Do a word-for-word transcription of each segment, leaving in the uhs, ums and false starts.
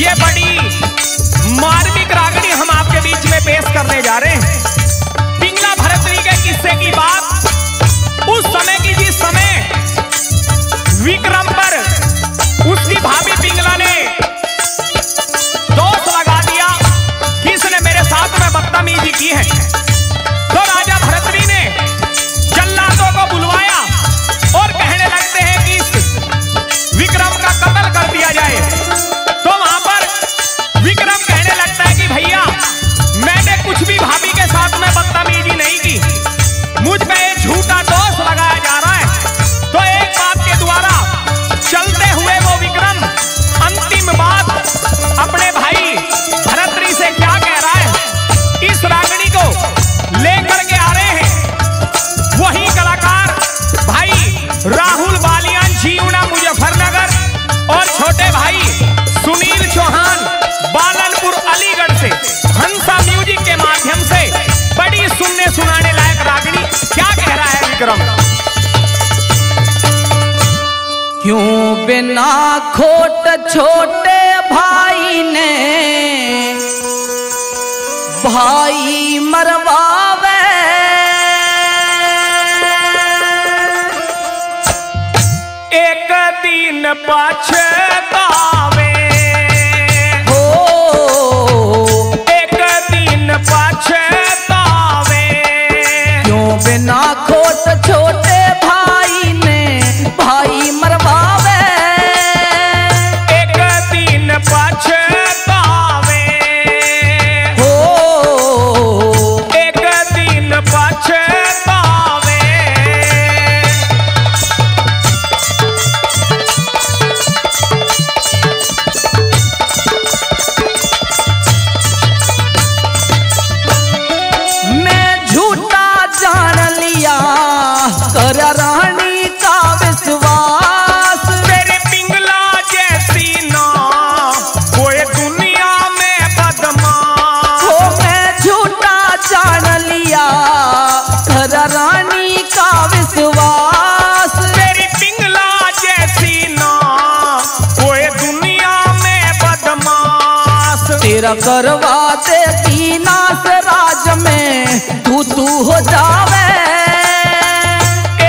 ये बड़ी मार्मिक रागड़ी हम आपके बीच में पेश करने जा रहे हैं। पिंगला भरतरी के किस्से की बात उस समय की जिस समय विक्रम पर उसकी भाभी पिंगला ने दोष लगा दिया कि इसने मेरे साथ में बदतमीजी की है, तो राजा भरतरी ने जल्लादों को बुलवाया और कहने लगते हैं कि इस विक्रम का कत्ल कर दिया जाए। सुनील चौहान बालनपुर अलीगढ़ से हंसा म्यूजिक के माध्यम से बड़ी सुनने सुनाने लायक रागड़ी क्या कह रहा है विक्रम। क्यों बिना खोट छोटे भाई ने भाई मरवावे, एक दिन पछतावे, एक दिन पछतावे। क्यों बिना खोट छोटे भाई ने भाई मरवावे, एक दिन पछतावे, हो एक दिन पछतावे। करवा देती नाथ राज में तू तू हो जावे,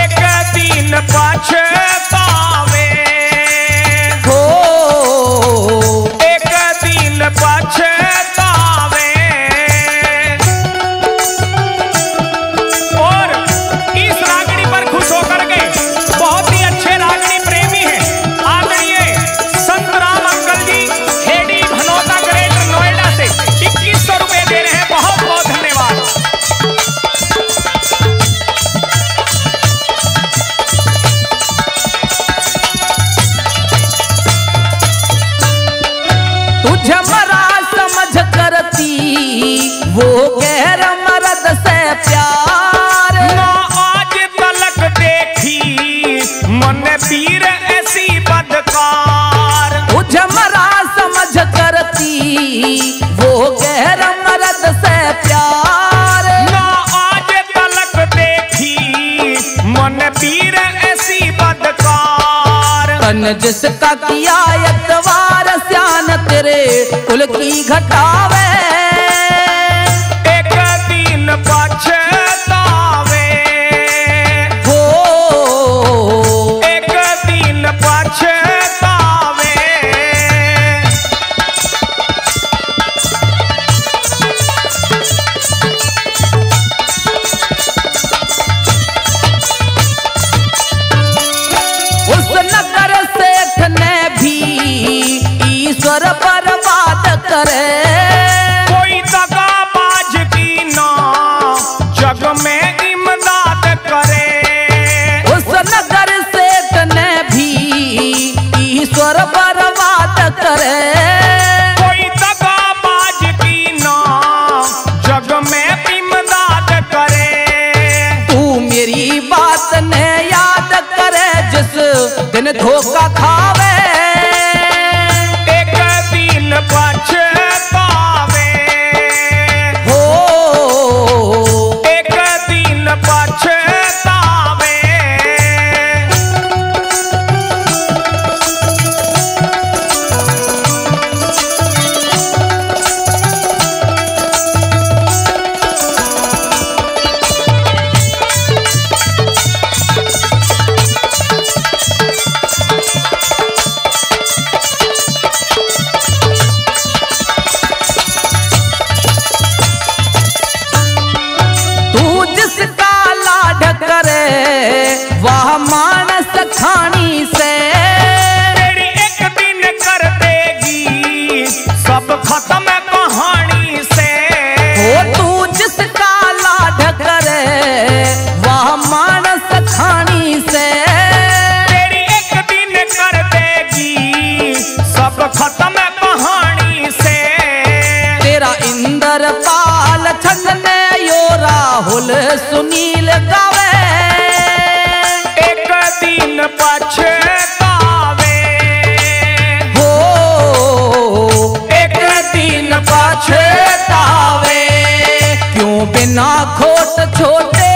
एक दिन पछतावे, हो एक दिन पछतावे। और इस रागणी पर खुश होकर के बहुत ही अच्छे रागणी प्रेमी है आदरणीय संत राम अंकल जी दे रहे हैं, बहुत बहुत धन्यवाद। तुझे मरा समझ करती वो गैर मर्द से प्यार, ना आज तलक देखी मन पीर ऐसी बदकार। तुझे मरा समझ करती वो गैर से प्यार, ना आज तलक देखी मन पीर ऐसी बदकार। तन जिसका किया यतवार स्यान तेरे कुल की घटावे, एक दिन पछतावे, हो एक दिन पछतावे। ईश्वर पर बात करे, कोई दगाबाज की ना जग में इमदाद करे। उस नगर सेठ ने भी ईश्वर पर बात करे, कोई दगाबाज की ना जग में इमदाद करे। तू मेरी बात ने याद करे जिस दिन धोखा खावे, पछतावे, हो एक दिन पछतावे। बोल सुनील गावे, एक दिन पछतावे हो, एक दिन पछतावे, क्यों बिना खोट छोटे